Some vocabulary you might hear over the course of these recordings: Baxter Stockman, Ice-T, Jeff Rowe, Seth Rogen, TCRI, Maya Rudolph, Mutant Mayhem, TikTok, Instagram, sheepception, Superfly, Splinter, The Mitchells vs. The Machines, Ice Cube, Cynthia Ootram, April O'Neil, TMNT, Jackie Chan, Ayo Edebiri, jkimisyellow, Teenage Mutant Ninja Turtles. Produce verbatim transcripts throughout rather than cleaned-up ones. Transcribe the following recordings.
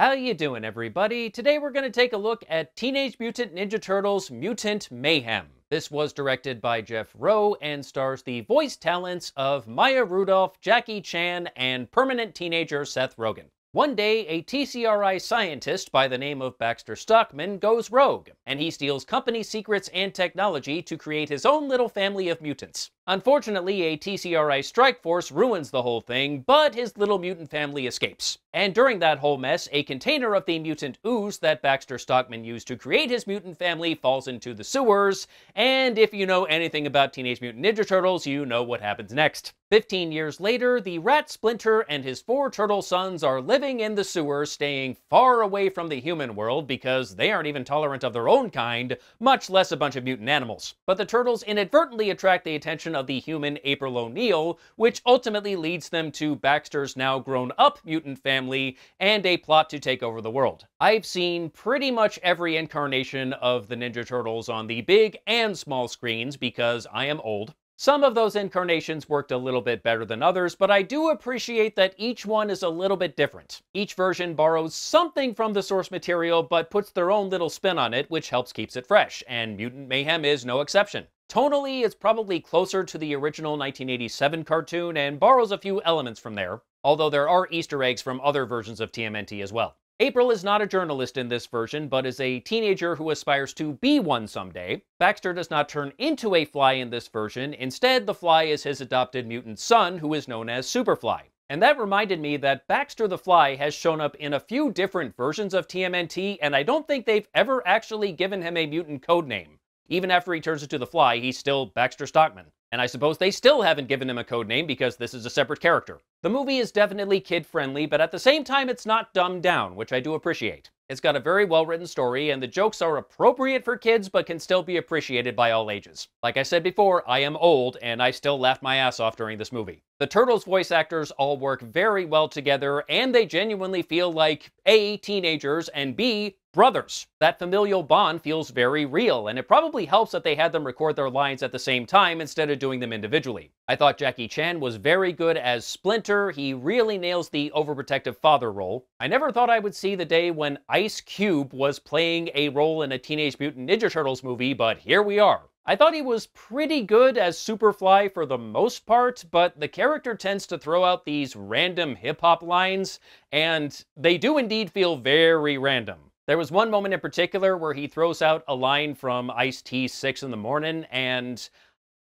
How you doing, everybody? Today we're going to take a look at Teenage Mutant Ninja Turtles Mutant Mayhem. This was directed by Jeff Rowe and stars the voice talents of Maya Rudolph, Jackie Chan, and permanent teenager Seth Rogen. One day, a T C R I scientist by the name of Baxter Stockman goes rogue, and he steals company secrets and technology to create his own little family of mutants. Unfortunately, a T C R I strike force ruins the whole thing, but his little mutant family escapes. And during that whole mess, a container of the mutant ooze that Baxter Stockman used to create his mutant family falls into the sewers, and if you know anything about Teenage Mutant Ninja Turtles, you know what happens next. Fifteen years later, the rat Splinter and his four turtle sons are living in the sewers, staying far away from the human world because they aren't even tolerant of their own kind, much less a bunch of mutant animals. But the turtles inadvertently attract the attention of the human April O'Neil, which ultimately leads them to Baxter's now grown-up mutant family and a plot to take over the world. I've seen pretty much every incarnation of the Ninja Turtles on the big and small screens because I am old. Some of those incarnations worked a little bit better than others, but I do appreciate that each one is a little bit different. Each version borrows something from the source material, but puts their own little spin on it, which helps keeps it fresh, and Mutant Mayhem is no exception. Tonally, it's probably closer to the original nineteen eighty-seven cartoon and borrows a few elements from there, although there are Easter eggs from other versions of T M N T as well. April is not a journalist in this version, but is a teenager who aspires to be one someday. Baxter does not turn into a fly in this version. Instead, the fly is his adopted mutant son, who is known as Superfly. And that reminded me that Baxter the Fly has shown up in a few different versions of T M N T, and I don't think they've ever actually given him a mutant codename. Even after he turns into the Fly, he's still Baxter Stockman. And I suppose they still haven't given him a codename because this is a separate character. The movie is definitely kid-friendly, but at the same time it's not dumbed down, which I do appreciate. It's got a very well-written story, and the jokes are appropriate for kids, but can still be appreciated by all ages. Like I said before, I am old, and I still laughed my ass off during this movie. The Turtles voice actors all work very well together, and they genuinely feel like A, teenagers, and B, brothers. That familial bond feels very real, and it probably helps that they had them record their lines at the same time instead of doing them individually. I thought Jackie Chan was very good as Splinter. He really nails the overprotective father role. I never thought I would see the day when Ice Cube was playing a role in a Teenage Mutant Ninja Turtles movie, but here we are. I thought he was pretty good as Superfly for the most part, but the character tends to throw out these random hip-hop lines, and they do indeed feel very random. There was one moment in particular where he throws out a line from Ice-T six in the morning, and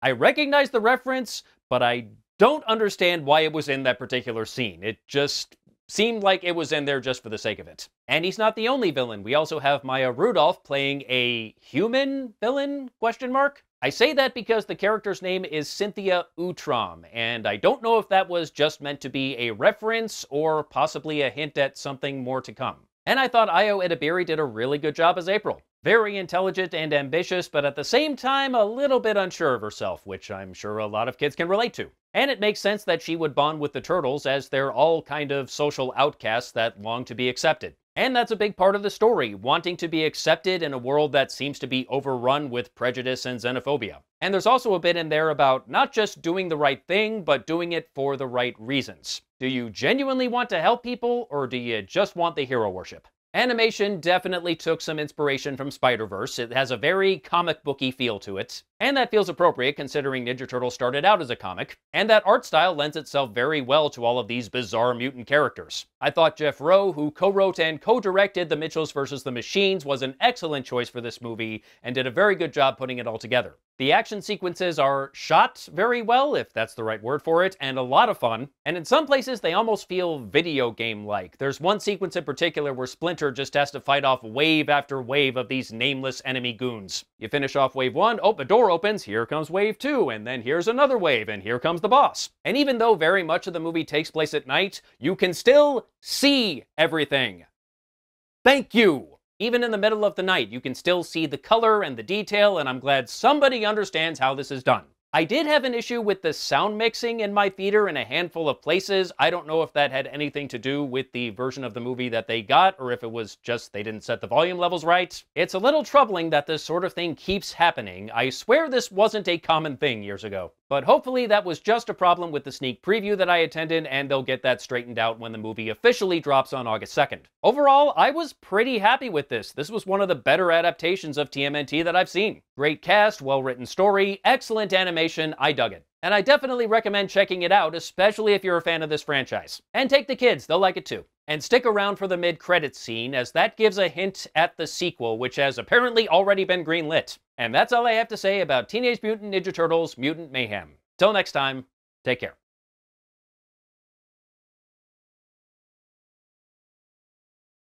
I recognize the reference, but I don't understand why it was in that particular scene. It just seemed like it was in there just for the sake of it. And he's not the only villain. We also have Maya Rudolph playing a human villain, question mark? I say that because the character's name is Cynthia Ootram, and I don't know if that was just meant to be a reference or possibly a hint at something more to come. And I thought Ayo Edebiri did a really good job as April. Very intelligent and ambitious, but at the same time a little bit unsure of herself, which I'm sure a lot of kids can relate to. And it makes sense that she would bond with the turtles, as they're all kind of social outcasts that long to be accepted. And that's a big part of the story, wanting to be accepted in a world that seems to be overrun with prejudice and xenophobia. And there's also a bit in there about not just doing the right thing, but doing it for the right reasons. Do you genuinely want to help people, or do you just want the hero worship? Animation definitely took some inspiration from Spider-Verse. It has a very comic booky feel to it, and that feels appropriate considering Ninja Turtles started out as a comic, and that art style lends itself very well to all of these bizarre mutant characters. I thought Jeff Rowe, who co-wrote and co-directed The Mitchells versus. The Machines, was an excellent choice for this movie, and did a very good job putting it all together. The action sequences are shot very well, if that's the right word for it, and a lot of fun. And in some places, they almost feel video game-like. There's one sequence in particular where Splinter just has to fight off wave after wave of these nameless enemy goons. You finish off wave one, oh, the door opens, here comes wave two, and then here's another wave, and here comes the boss. And even though very much of the movie takes place at night, you can still see everything. Thank you! Even in the middle of the night, you can still see the color and the detail, and I'm glad somebody understands how this is done. I did have an issue with the sound mixing in my theater in a handful of places. I don't know if that had anything to do with the version of the movie that they got, or if it was just they didn't set the volume levels right. It's a little troubling that this sort of thing keeps happening. I swear this wasn't a common thing years ago. But hopefully that was just a problem with the sneak preview that I attended, and they'll get that straightened out when the movie officially drops on August second. Overall, I was pretty happy with this. This was one of the better adaptations of T M N T that I've seen. Great cast, well-written story, excellent animation, I dug it. And I definitely recommend checking it out, especially if you're a fan of this franchise. And take the kids, they'll like it too. And stick around for the mid-credits scene, as that gives a hint at the sequel, which has apparently already been greenlit. And that's all I have to say about Teenage Mutant Ninja Turtles: Mutant Mayhem. Till next time, take care.